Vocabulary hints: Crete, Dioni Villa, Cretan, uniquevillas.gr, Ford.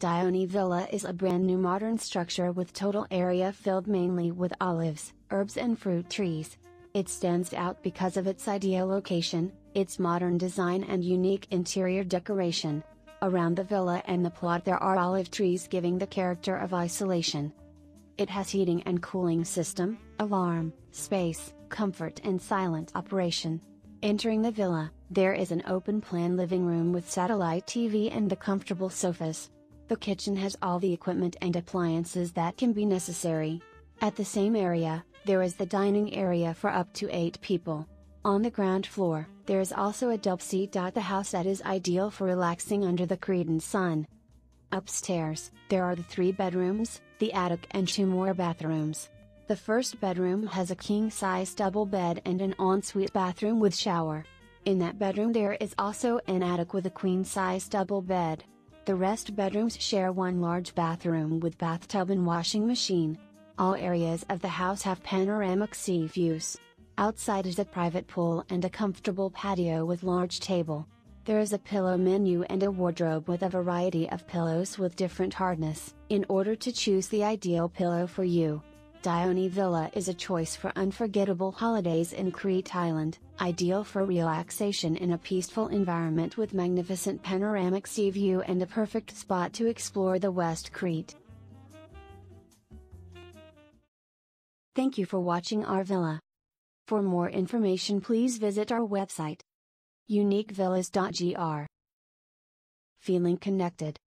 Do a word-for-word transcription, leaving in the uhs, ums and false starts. Dioni Villa is a brand new modern structure with total area filled mainly with olives, herbs and fruit trees. It stands out because of its ideal location, its modern design and unique interior decoration. Around the villa and the plot there are olive trees giving the character of isolation. It has heating and cooling system, alarm, space, comfort and silent operation. Entering the villa, there is an open-plan living room with satellite T V and the comfortable sofas. The kitchen has all the equipment and appliances that can be necessary. At the same area, there is the dining area for up to eight people. On the ground floor, there is also a double seat at the house that is ideal for relaxing under the Cretan sun. Upstairs, there are the three bedrooms, the attic and two more bathrooms. The first bedroom has a king-size double bed and an ensuite bathroom with shower. In that bedroom there is also an attic with a queen-size double bed. The rest bedrooms share one large bathroom with bathtub and washing machine. All areas of the house have panoramic sea views. Outside is a private pool and a comfortable patio with large table. There is a pillow menu and a wardrobe with a variety of pillows with different hardness, in order to choose the ideal pillow for you. Dioni Villa is a choice for unforgettable holidays in Crete Island, ideal for relaxation in a peaceful environment with magnificent panoramic sea view and a perfect spot to explore the West Crete. Thank you for watching our villa. For more information please visit our website, Uniquevillas dot G R. Feeling connected.